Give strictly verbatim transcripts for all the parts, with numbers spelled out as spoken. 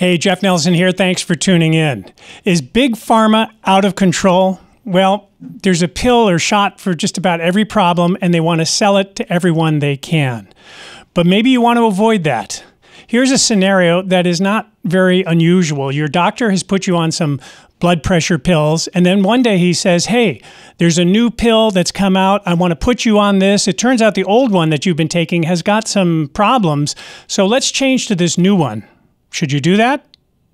Hey, Jeff Nelson here. Thanks for tuning in. Is Big Pharma out of control? Well, there's a pill or shot for just about every problem, and they want to sell it to everyone they can. But maybe you want to avoid that. Here's a scenario that is not very unusual. Your doctor has put you on some blood pressure pills, and then one day he says, hey, there's a new pill that's come out. I want to put you on this. It turns out the old one that you've been taking has got some problems, so let's change to this new one. Should you do that?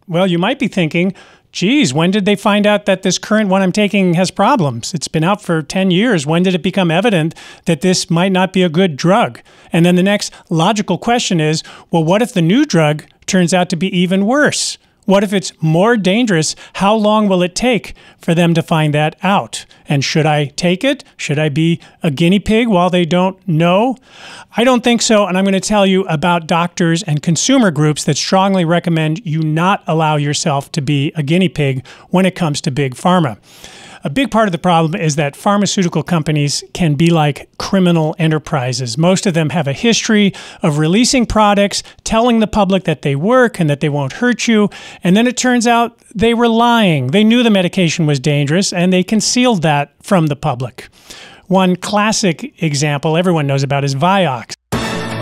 Well, you might be thinking, geez, when did they find out that this current one I'm taking has problems? It's been out for ten years. When did it become evident that this might not be a good drug? And then the next logical question is, well, what if the new drug turns out to be even worse? What if it's more dangerous? How long will it take for them to find that out? And should I take it? Should I be a guinea pig while they don't know? I don't think so, and I'm going to tell you about doctors and consumer groups that strongly recommend you not allow yourself to be a guinea pig when it comes to big pharma. A big part of the problem is that pharmaceutical companies can be like criminal enterprises. Most of them have a history of releasing products, telling the public that they work and that they won't hurt you, and then it turns out they were lying. They knew the medication was dangerous, and they concealed that from the public. One classic example everyone knows about is Vioxx.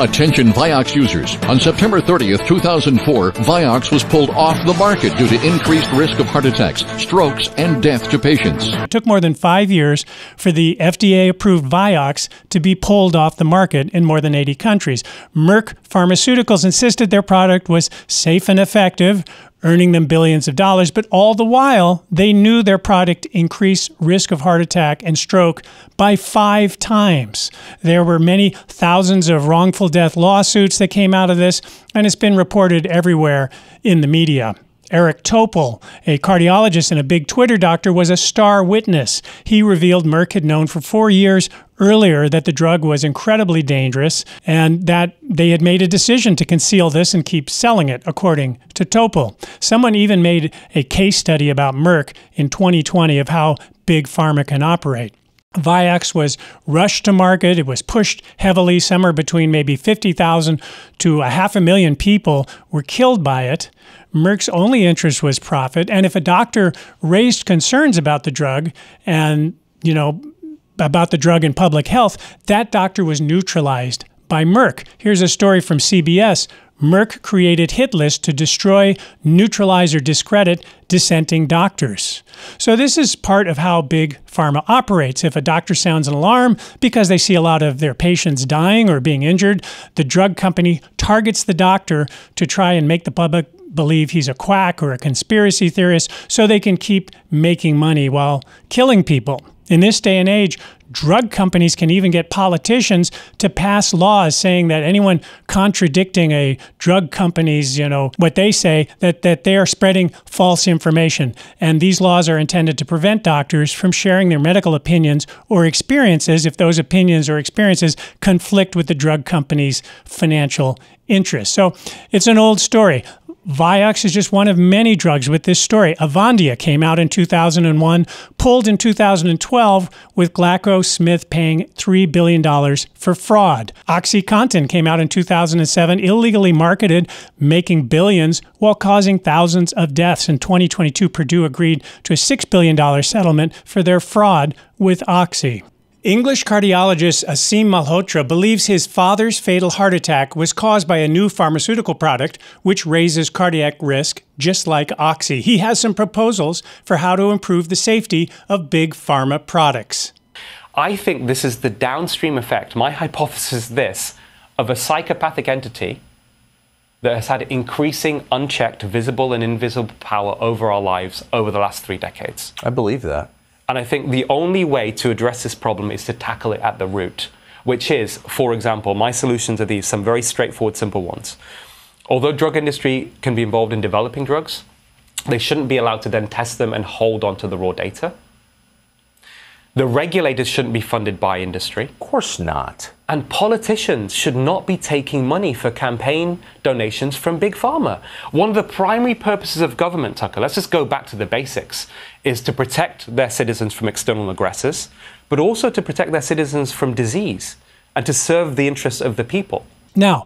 Attention Vioxx users. On September thirtieth, two thousand four, Vioxx was pulled off the market due to increased risk of heart attacks, strokes, and death to patients. It took more than five years for the F D A-approved Vioxx to be pulled off the market in more than eighty countries. Merck Pharmaceuticals insisted their product was safe and effective, earning them billions of dollars, but all the while, they knew their product increased risk of heart attack and stroke by five times. There were many thousands of wrongful death lawsuits that came out of this, and it's been reported everywhere in the media. Eric Topol, a cardiologist and a big Twitter doctor, was a star witness. He revealed Merck had known for four years earlier that the drug was incredibly dangerous and that they had made a decision to conceal this and keep selling it, according to Topol. Someone even made a case study about Merck in twenty twenty of how big pharma can operate. Vioxx was rushed to market. It was pushed heavily. Somewhere between maybe fifty thousand to a half a million people were killed by it. Merck's only interest was profit. And if a doctor raised concerns about the drug and, you know, about the drug and public health, that doctor was neutralized by Merck. Here's a story from C B S. Merck created hit lists to destroy, neutralize, or discredit dissenting doctors. So this is part of how big pharma operates. If a doctor sounds an alarm because they see a lot of their patients dying or being injured, the drug company targets the doctor to try and make the public believe he's a quack or a conspiracy theorist so they can keep making money while killing people. In this day and age, drug companies can even get politicians to pass laws saying that anyone contradicting a drug company's, you know, what they say, that, that they are spreading false information. And these laws are intended to prevent doctors from sharing their medical opinions or experiences if those opinions or experiences conflict with the drug company's financial interests. So it's an old story. Vioxx is just one of many drugs with this story. Avandia came out in two thousand one, pulled in two thousand twelve, with GlaxoSmith paying three billion dollars for fraud. OxyContin came out in two thousand seven, illegally marketed, making billions while causing thousands of deaths. In twenty twenty-two, Purdue agreed to a six billion dollars settlement for their fraud with Oxy. English cardiologist Asim Malhotra believes his father's fatal heart attack was caused by a new pharmaceutical product which raises cardiac risk, just like Oxy. He has some proposals for how to improve the safety of big pharma products. I think this is the downstream effect, my hypothesis is this, of a psychopathic entity that has had increasing, unchecked, visible and invisible power over our lives over the last three decades. I believe that. And I think the only way to address this problem is to tackle it at the root, which is, for example, my solutions are these, some very straightforward, simple ones. Although drug industry can be involved in developing drugs, they shouldn't be allowed to then test them and hold on to the raw data. The regulators shouldn't be funded by industry. Of course not. And politicians should not be taking money for campaign donations from Big Pharma. One of the primary purposes of government, Tucker, let's just go back to the basics, is to protect their citizens from external aggressors, but also to protect their citizens from disease and to serve the interests of the people. Now,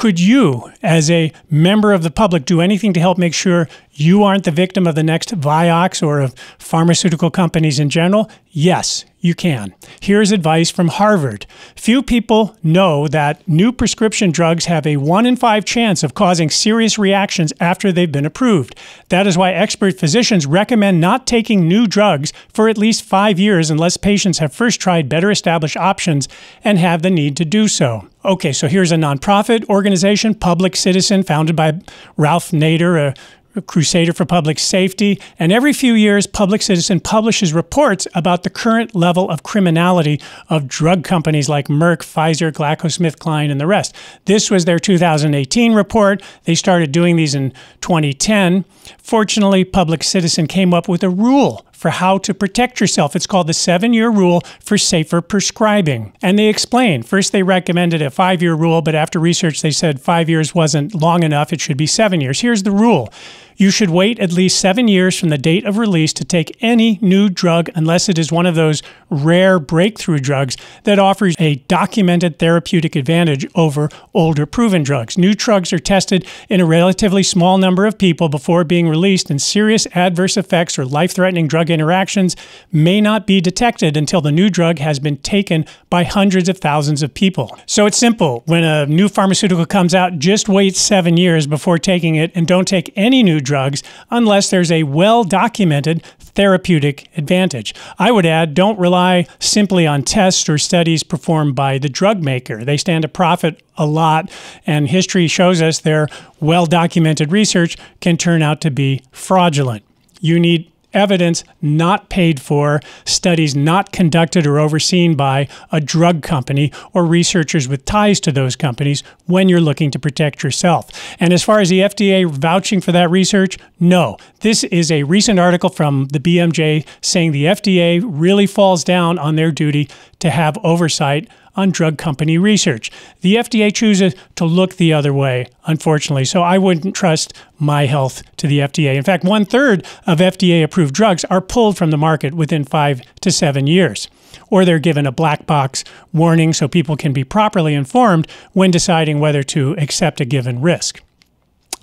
Could you, as a member of the public, do anything to help make sure you aren't the victim of the next Vioxx or of pharmaceutical companies in general? Yes, you can. Here's advice from Harvard. Few people know that new prescription drugs have a one in five chance of causing serious reactions after they've been approved. That is why expert physicians recommend not taking new drugs for at least five years unless patients have first tried better established options and have the need to do so. Okay, so here's a nonprofit organization, Public Citizen, founded by Ralph Nader, a A crusader for public safety, and every few years, Public Citizen publishes reports about the current level of criminality of drug companies like Merck, Pfizer, GlaxoSmithKline, and the rest. This was their two thousand eighteen report. They started doing these in twenty ten. Fortunately, Public Citizen came up with a rule for how to protect yourself. It's called the seven-year rule for safer prescribing. And they explain. First, they recommended a five-year rule, but after research, they said five years wasn't long enough. It should be seven years. Here's the rule. You should wait at least seven years from the date of release to take any new drug unless it is one of those rare breakthrough drugs that offers a documented therapeutic advantage over older proven drugs. New drugs are tested in a relatively small number of people before being released, and serious adverse effects or life-threatening drug interactions may not be detected until the new drug has been taken by hundreds of thousands of people. So it's simple. When a new pharmaceutical comes out, just wait seven years before taking it, and don't take any new drug drugs unless there's a well-documented therapeutic advantage. I would add, don't rely simply on tests or studies performed by the drug maker. They stand to profit a lot, and history shows us their well-documented research can turn out to be fraudulent. You need evidence not paid for, studies not conducted or overseen by a drug company or researchers with ties to those companies when you're looking to protect yourself. And as far as the F D A vouching for that research, no. This is a recent article from the B M J saying the F D A really falls down on their duty to have oversight on drug company research. The F D A chooses to look the other way, unfortunately, so I wouldn't trust my health to the F D A. In fact, one-third of F D A-approved drugs are pulled from the market within five to seven years, or they're given a black box warning so people can be properly informed when deciding whether to accept a given risk.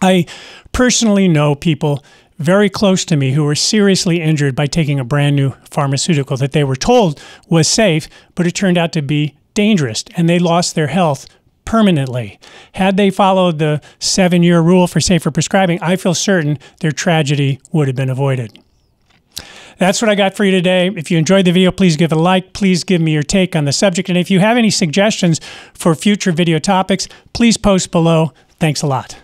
I personally know people very close to me who were seriously injured by taking a brand new pharmaceutical that they were told was safe, but it turned out to be dangerous, and they lost their health permanently. Had they followed the seven-year rule for safer prescribing, I feel certain their tragedy would have been avoided. That's what I got for you today. If you enjoyed the video, please give it a like. Please give me your take on the subject. And if you have any suggestions for future video topics, please post below. Thanks a lot.